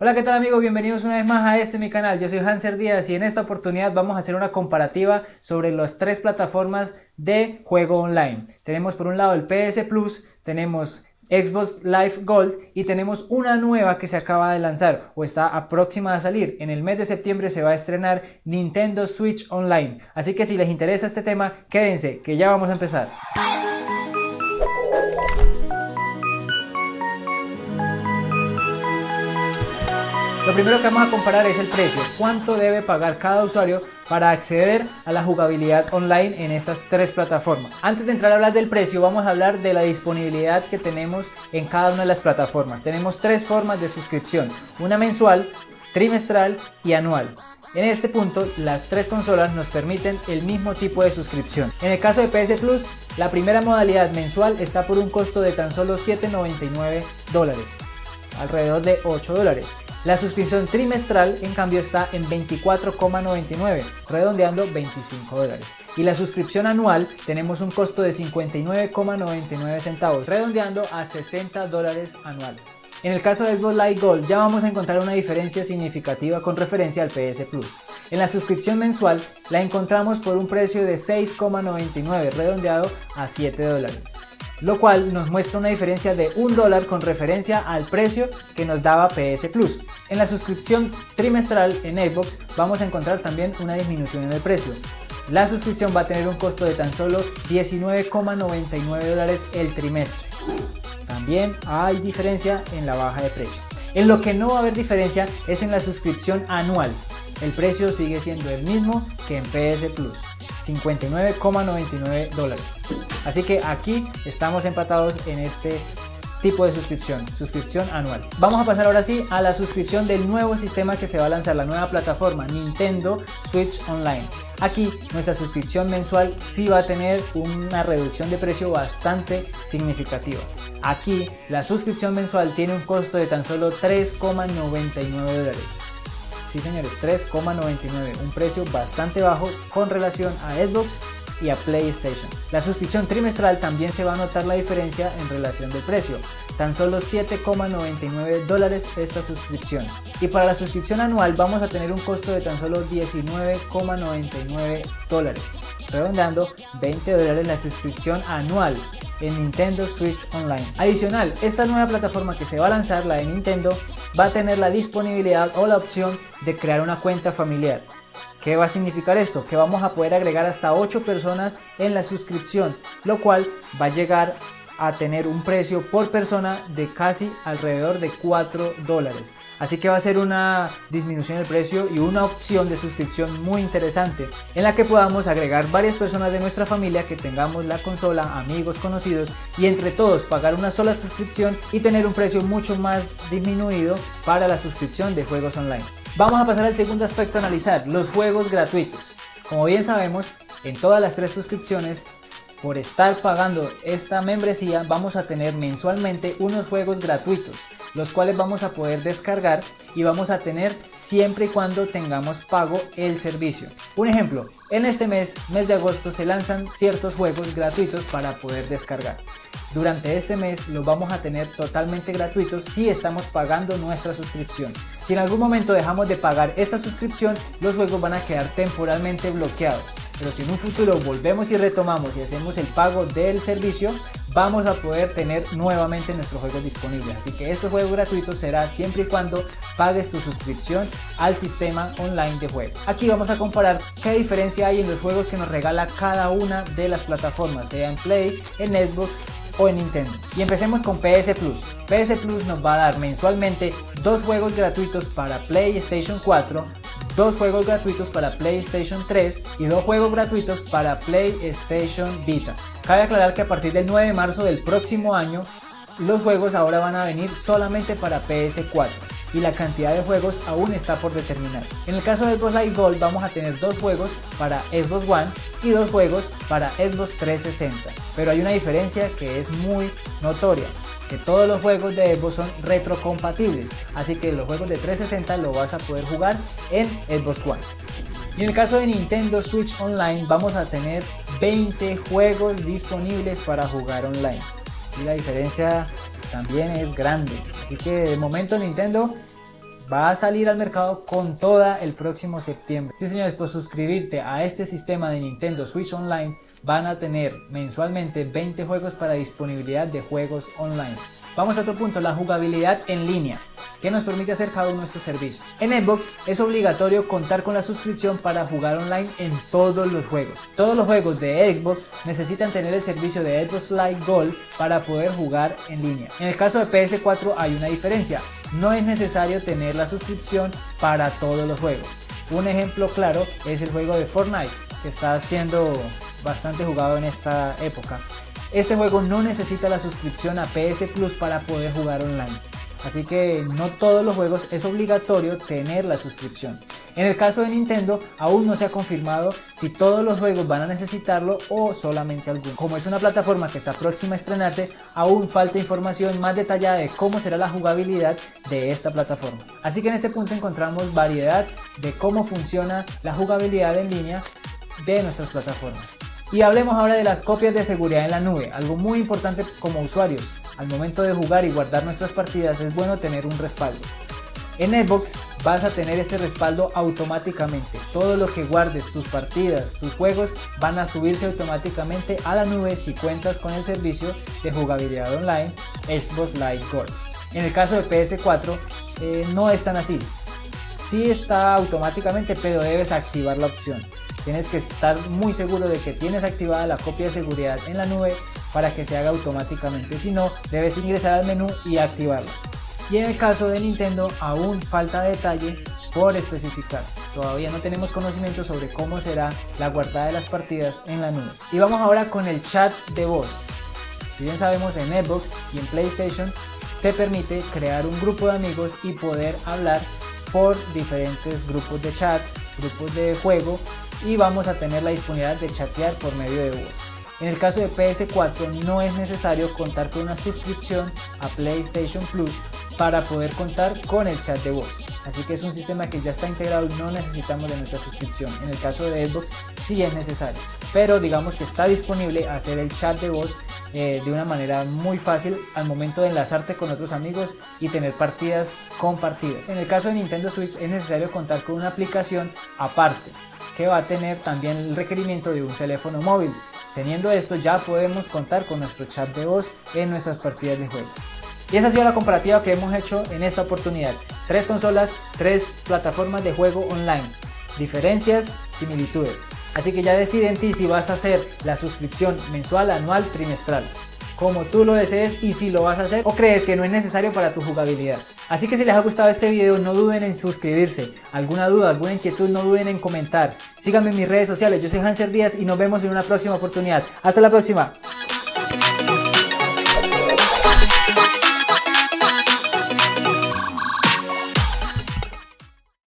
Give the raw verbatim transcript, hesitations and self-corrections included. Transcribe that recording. Hola, ¿qué tal amigos? Bienvenidos una vez más a este mi canal. Yo soy Hanzer Díaz y en esta oportunidad vamos a hacer una comparativa sobre las tres plataformas de juego online. Tenemos por un lado el P S Plus, tenemos Xbox Live Gold y tenemos una nueva que se acaba de lanzar o está próxima a salir. En el mes de septiembre se va a estrenar Nintendo Switch Online. Así que si les interesa este tema, quédense que ya vamos a empezar. Lo primero que vamos a comparar es el precio, cuánto debe pagar cada usuario para acceder a la jugabilidad online en estas tres plataformas. Antes de entrar a hablar del precio, vamos a hablar de la disponibilidad que tenemos en cada una de las plataformas. Tenemos tres formas de suscripción, una mensual, trimestral y anual. En este punto, las tres consolas nos permiten el mismo tipo de suscripción. En el caso de P S Plus, la primera modalidad mensual está por un costo de tan solo siete noventa y nueve dólares, alrededor de ocho dólares. La suscripción trimestral, en cambio, está en veinticuatro noventa y nueve, redondeando veinticinco dólares. Y la suscripción anual tenemos un costo de cincuenta y nueve noventa y nueve centavos, redondeando a sesenta dólares anuales. En el caso de Xbox Live Gold ya vamos a encontrar una diferencia significativa con referencia al P S Plus. En la suscripción mensual la encontramos por un precio de seis noventa y nueve, redondeado a siete dólares. Lo cual nos muestra una diferencia de un dólar con referencia al precio que nos daba P S Plus. En la suscripción trimestral en Xbox vamos a encontrar también una disminución en el precio. La suscripción va a tener un costo de tan solo diecinueve noventa y nueve dólares el trimestre. También hay diferencia en la baja de precio. En lo que no va a haber diferencia es en la suscripción anual. El precio sigue siendo el mismo que en P S Plus. cincuenta y nueve noventa y nueve dólares. Así que aquí estamos empatados en este tipo de suscripción, suscripción anual. Vamos a pasar ahora sí a la suscripción del nuevo sistema que se va a lanzar, la nueva plataforma Nintendo Switch Online. Aquí nuestra suscripción mensual sí va a tener una reducción de precio bastante significativa. Aquí la suscripción mensual tiene un costo de tan solo tres noventa y nueve dólares. Sí señores, tres noventa y nueve, un precio bastante bajo con relación a Xbox y a PlayStation. La suscripción trimestral también se va a notar la diferencia en relación del precio, tan solo siete noventa y nueve dólares esta suscripción. Y para la suscripción anual vamos a tener un costo de tan solo diecinueve noventa y nueve dólares, redondeando veinte dólares la suscripción anual en Nintendo Switch Online. Adicional, esta nueva plataforma que se va a lanzar, la de Nintendo, va a tener la disponibilidad o la opción de crear una cuenta familiar. ¿Qué va a significar esto? Que vamos a poder agregar hasta ocho personas en la suscripción, lo cual va a llegar a tener un precio por persona de casi alrededor de cuatro dólares. Así que va a ser una disminución del precio y una opción de suscripción muy interesante en la que podamos agregar varias personas de nuestra familia que tengamos la consola, amigos, conocidos y entre todos pagar una sola suscripción y tener un precio mucho más disminuido para la suscripción de juegos online. Vamos a pasar al segundo aspecto a analizar, los juegos gratuitos. Como bien sabemos, en todas las tres suscripciones, por estar pagando esta membresía vamos a tener mensualmente unos juegos gratuitos, los cuales vamos a poder descargar y vamos a tener siempre y cuando tengamos pago el servicio. Un ejemplo, en este mes, mes de agosto, se lanzan ciertos juegos gratuitos para poder descargar. Durante este mes los vamos a tener totalmente gratuitos si estamos pagando nuestra suscripción. Si en algún momento dejamos de pagar esta suscripción, los juegos van a quedar temporalmente bloqueados. Pero si en un futuro volvemos y retomamos y hacemos el pago del servicio, vamos a poder tener nuevamente nuestros juegos disponibles. Así que estos juegos gratuitos será siempre y cuando pagues tu suscripción al sistema online de juegos. Aquí vamos a comparar qué diferencia hay en los juegos que nos regala cada una de las plataformas, sea en Play, en Xbox o en Nintendo. Y empecemos con P S Plus. P S Plus nos va a dar mensualmente dos juegos gratuitos para PlayStation cuatro, dos juegos gratuitos para PlayStation tres y dos juegos gratuitos para PlayStation Vita. Cabe aclarar que a partir del nueve de marzo del próximo año, los juegos ahora van a venir solamente para P S cuatro y la cantidad de juegos aún está por determinar. En el caso de Xbox Live Gold vamos a tener dos juegos para Xbox One y dos juegos para Xbox trescientos sesenta, pero hay una diferencia que es muy notoria, que todos los juegos de Xbox son retrocompatibles, así que los juegos de trescientos sesenta lo vas a poder jugar en Xbox One. Y en el caso de Nintendo Switch Online vamos a tener veinte juegos disponibles para jugar online. Y la diferencia también es grande, así que de momento Nintendo va a salir al mercado con toda el próximo septiembre. Sí, señores, por suscribirte a este sistema de Nintendo Switch Online van a tener mensualmente veinte juegos para disponibilidad de juegos online. Vamos a otro punto, la jugabilidad en línea, que nos permite hacer cada uno de estos servicios. En Xbox es obligatorio contar con la suscripción para jugar online en todos los juegos. Todos los juegos de Xbox necesitan tener el servicio de Xbox Live Gold para poder jugar en línea. En el caso de P S cuatro hay una diferencia, no es necesario tener la suscripción para todos los juegos. Un ejemplo claro es el juego de Fortnite, que está siendo bastante jugado en esta época. Este juego no necesita la suscripción a P S Plus para poder jugar online, así que no todos los juegos es obligatorio tener la suscripción. En el caso de Nintendo aún no se ha confirmado si todos los juegos van a necesitarlo o solamente algunos. Como es una plataforma que está próxima a estrenarse, aún falta información más detallada de cómo será la jugabilidad de esta plataforma. Así que en este punto encontramos variedad de cómo funciona la jugabilidad en línea de nuestras plataformas. Y hablemos ahora de las copias de seguridad en la nube, algo muy importante como usuarios. Al momento de jugar y guardar nuestras partidas es bueno tener un respaldo. En Xbox vas a tener este respaldo automáticamente. Todo lo que guardes, tus partidas, tus juegos van a subirse automáticamente a la nube si cuentas con el servicio de jugabilidad online Xbox Live Gold. En el caso de P S cuatro eh, no es tan así. Sí está automáticamente, pero debes activar la opción. Tienes que estar muy seguro de que tienes activada la copia de seguridad en la nube para que se haga automáticamente, si no debes ingresar al menú y activarla. Y en el caso de Nintendo aún falta detalle por especificar, todavía no tenemos conocimiento sobre cómo será la guardada de las partidas en la nube. Y vamos ahora con el chat de voz. Si bien sabemos, en Xbox y en PlayStation se permite crear un grupo de amigos y poder hablar por diferentes grupos de chat, grupos de juego, y vamos a tener la disponibilidad de chatear por medio de voz. En el caso de P S cuatro no es necesario contar con una suscripción a PlayStation Plus para poder contar con el chat de voz, así que es un sistema que ya está integrado y no necesitamos de nuestra suscripción. En el caso de Xbox sí es necesario, pero digamos que está disponible hacer el chat de voz eh, de una manera muy fácil al momento de enlazarte con otros amigos y tener partidas compartidas. En el caso de Nintendo Switch es necesario contar con una aplicación aparte, que va a tener también el requerimiento de un teléfono móvil. Teniendo esto ya podemos contar con nuestro chat de voz en nuestras partidas de juego. Y esa ha sido la comparativa que hemos hecho en esta oportunidad. Tres consolas, tres plataformas de juego online. Diferencias, similitudes. Así que ya decide en ti si vas a hacer la suscripción mensual, anual, trimestral, como tú lo desees, y si lo vas a hacer o crees que no es necesario para tu jugabilidad. Así que si les ha gustado este video no duden en suscribirse. Alguna duda, alguna inquietud no duden en comentar. Síganme en mis redes sociales, yo soy Hanzer Díaz y nos vemos en una próxima oportunidad. Hasta la próxima.